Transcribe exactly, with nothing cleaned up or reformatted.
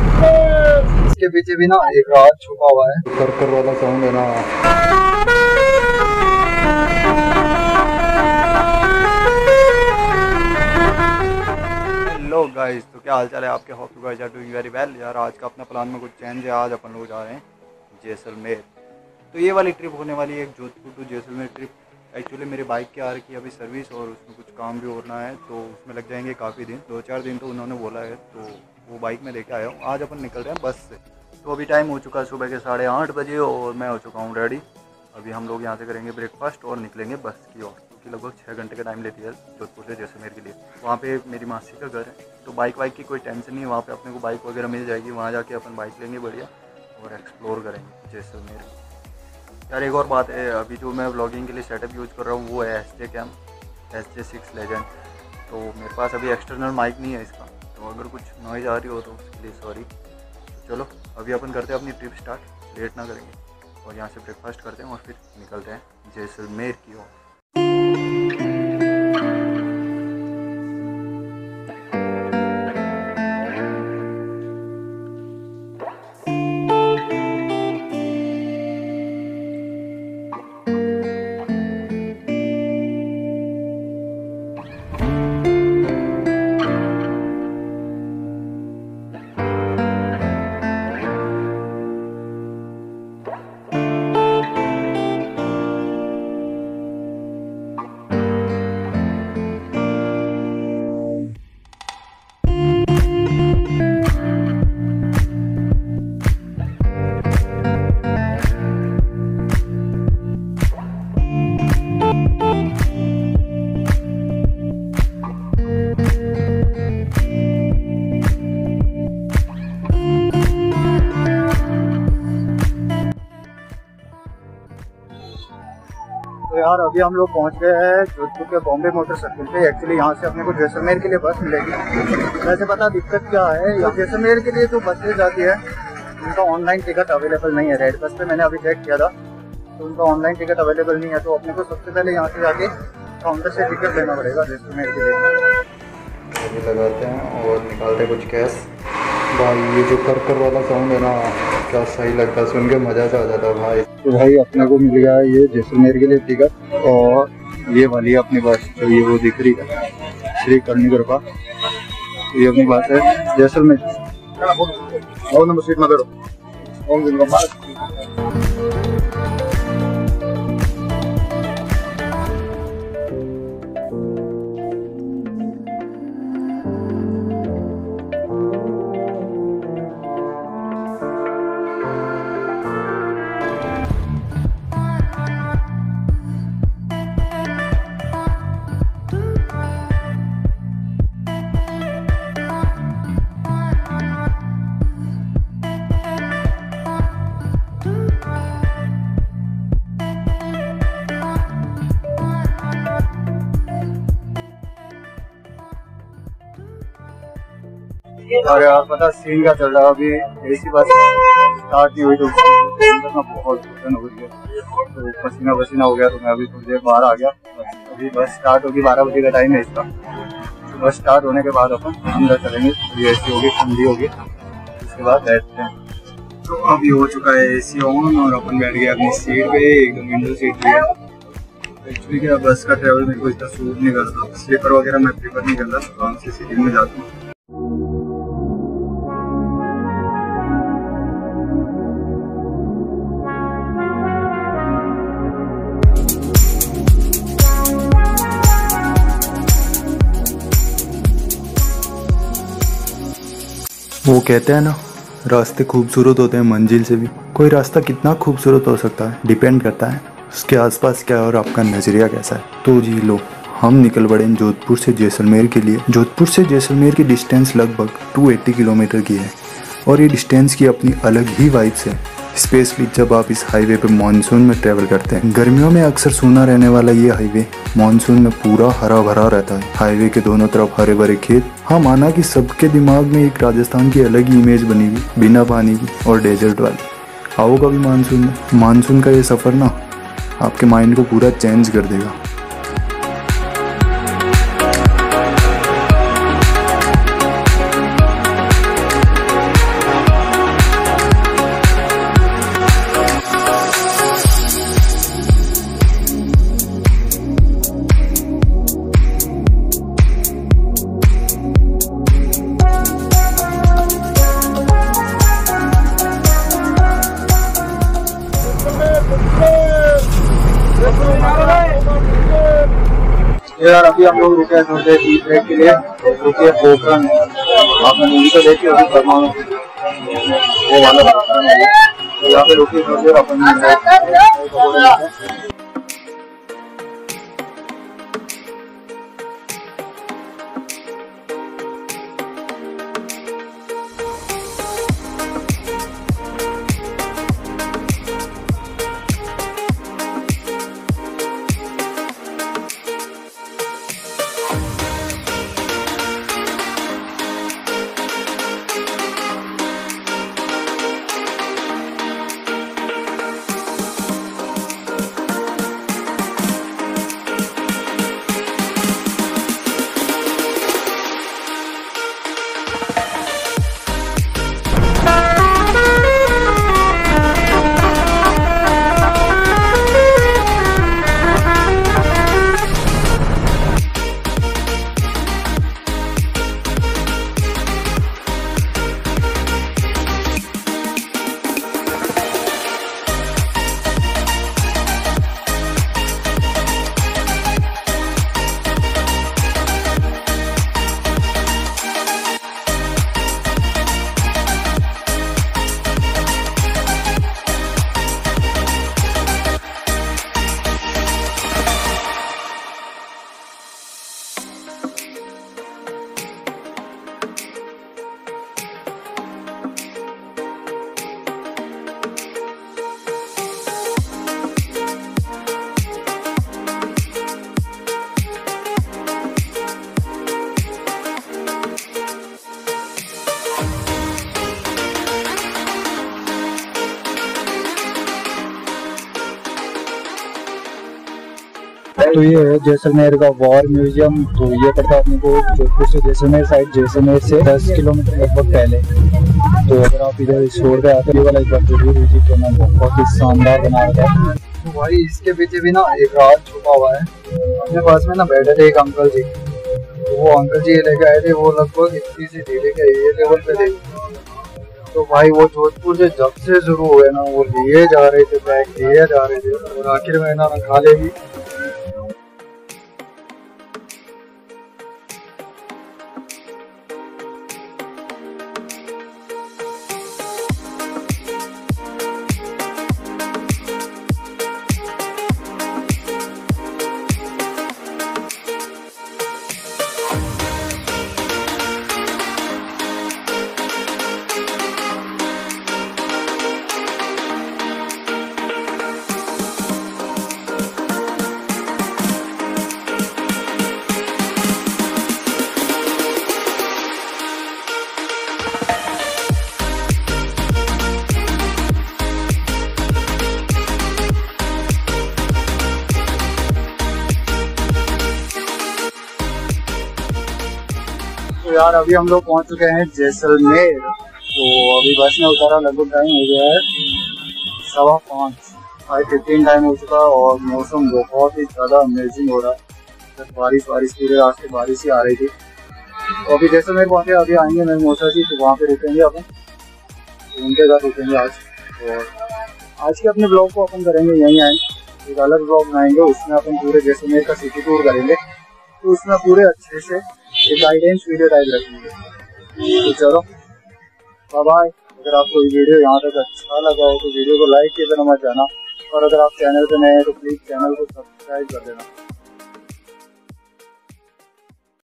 इसके पीछे भी ना एक राज छुपा हुआ है, करकर वाला साउंड है ना। हेलो गाइस, तो क्या हालचाल है आपके? Hope you guys are doing very well. यार आज का अपना प्लान में कुछ चेंज है, आज अपन लोग जा रहे हैं जैसलमेर। तो ये वाली ट्रिप होने वाली है एक Jodhpur to Jaisalmer trip. Actually मेरी बाइक की आ रही है अभी सर्विस और उसमें कुछ काम भी होना है, तो उसमें लग जाएंगे काफ़ी दिन, दो चार दिन तो उन्होंने बोला है। तो वो बाइक में लेके आया हूँ। आज अपन निकल रहे हैं बस से। तो अभी टाइम हो चुका है सुबह के साढ़े आठ बजे और मैं हो चुका हूँ रेडी। अभी हम लोग यहाँ से करेंगे ब्रेकफास्ट और निकलेंगे बस की ओर, क्योंकि लगभग छः घंटे का टाइम लेती है जोधपुर से जैसलमेर के लिए। वहाँ पे मेरी मासी का घर है, तो बाइक वाइक की कोई टेंशन नहीं। वहाँ पर अपने को बाइक वगैरह मिल जाएगी, वहाँ जाके अपन बाइक लेंगे बढ़िया और एक्सप्लोर करेंगे जैसलमेर। यार एक और बात है, अभी जो मैं व्लॉगिंग के लिए सेटअप यूज़ कर रहा हूँ वो है S J cam S J six legend. तो मेरे पास अभी एक्सटर्नल माइक नहीं है इसका, तो अगर कुछ नॉइज़ आ रही हो तो उसके लिए सॉरी। चलो अभी अपन करते हैं अपनी ट्रिप स्टार्ट, लेट ना करेंगे, और यहाँ से ब्रेकफास्ट करते हैं और फिर निकलते हैं जैसलमेर की ओर। यार अभी हम लोग पहुंच गए हैं जोधपुर के बॉम्बे मोटरसाइकिल पे। एक्चुअली यहाँ से अपने को जैसलमेर के लिए बस मिलेगी। वैसे पता दिक्कत क्या है, जैसलमेर के लिए जो बसें जाती है उनका ऑनलाइन टिकट अवेलेबल नहीं है। रेड बस पे मैंने अभी चेक किया था तो उनका ऑनलाइन टिकट अवेलेबल नहीं है, तो अपने को सबसे पहले यहाँ से जाके काउंटर से टिकट लेना पड़ेगा जैसलमेर के लिए। लगाते हैं और निकालते कुछ कैश। भाई ये जो करकर वाला साउंड है ना, क्या सही लगता है, सुन के मजा सा आ जाता है भाई। तो भाई अपने को मिल गया ये जैसलमेर के लिए टिकट, और ये वाली है अपनी बस। तो ये वो दिख रही है श्री करनी कृपा, ये अपनी बस है जैसलमेर। और नंबर सीट मगर अरे यार पता सीन क्या चल रहा है, अभी ऐसी बस स्टार्ट नहीं हुई तो बहुत घुटन हो रही है, तो पसीना पसीना हो गया। तो मैं अभी थोड़ी देर बाहर आ गया। अभी बस स्टार्ट होगी, बारह बजे का टाइम है इसका। तो बस स्टार्ट होने के बाद अपन अंदर चलेंगे, थोड़ी ऐसी होगी ठंडी होगी, उसके बाद बैठते हैं। तो अभी हो चुका है एसी ऑन और अपन बैठ गए अपनी सीट पे, एकदम विंडो सीट पे। एक्चुअली क्या बस का ट्रेवल मेरे को इतना सूट नहीं करता, स्लीपर वगैरह मैं प्रीफर नहीं करता, आराम से सीटिंग में जाता हूँ। वो कहते हैं ना रास्ते खूबसूरत होते हैं मंजिल से भी। कोई रास्ता कितना खूबसूरत हो सकता है डिपेंड करता है उसके आसपास क्या है और आपका नज़रिया कैसा है। तो जी लो हम निकल पड़े जोधपुर से जैसलमेर के लिए। जोधपुर से जैसलमेर की डिस्टेंस लगभग दो सौ अस्सी किलोमीटर की है, और ये डिस्टेंस की अपनी अलग ही वाइब्स है, स्पेशली जब आप इस हाईवे पर मानसून में ट्रैवल करते हैं। गर्मियों में अक्सर सूना रहने वाला ये हाईवे मानसून में पूरा हरा भरा रहता है। हाईवे के दोनों तरफ हरे भरे खेत। हाँ माना कि सबके दिमाग में एक राजस्थान की अलग ही इमेज बनी हुई, बिना पानी की और डेजर्ट वाली। आओ कभी मानसून में, मानसून का ये सफ़र ना आपके माइंड को पूरा चेंज कर देगा। यार अभी हम लोग रुके थोड़े टी ब्रेक के लिए, रुके पोखरण। आपने मूवी तो देखी होगी शर्मा वो वाला पोखरण है, तो यहाँ पे रुके थोड़ी देर अपन। तो ये है जैसलमेर का वॉर म्यूजियम। तो ये पड़ता है अपने को जोधपुर से जैसलमेर साइड, जैसलमेर से दस किलोमीटर लगभग पहले। तो अगर आप इधर इस रोड पे आते हो वाला एक बार जरूर विजिट करना, बहुत ही शानदार बना रखा है। तो भाई इसके पीछे भी ना एक राज छुपा हुआ है। अपने पास में ना बैठे थे एक अंकल जी, तो वो अंकल जी ये लेके आए थे, वो लगभग इतनी सी ढीले के ये लेवल पे थे। तो भाई वो जोधपुर से जब से शुरू हुए ना वो लिए जा रहे थे, बैग लिए जा रहे थे, और आखिर में ना खा लेगी। यार अभी हम लोग पहुंच चुके हैं जैसलमेर। तो अभी बस में उतारा, लगभग टाइम हो गया है सवा पाँच, फाइव फिफ्टीन टाइम हो चुका। और मौसम बहुत ही ज़्यादा अमेजिंग हो रहा है, तो बारिश बारिश की रही, आज तो बारिश ही आ रही थी। तो अभी जैसलमेर पहुंचे, अभी आएंगे मेरे मौसा जी, तो वहाँ पे रुकेंगे अपन, तो उनके साथ रुकेंगे आज। और आज के अपने ब्लॉग को अपन करेंगे यहीं आए, एक अलग ब्लॉग बनाएंगे, उसमें अपन पूरे जैसलमेर का सिटी टूर करेंगे। तो उसमें पूरे अच्छे से गाइडेंस वीडियो टाइप रखेंगे। तो चलो बाय बाय। अगर आपको ये वीडियो यहाँ तक अच्छा लगा हो तो वीडियो को लाइक किए बिना मत जाना, और अगर आप चैनल पे नए हैं तो प्लीज चैनल को सब्सक्राइब कर देना।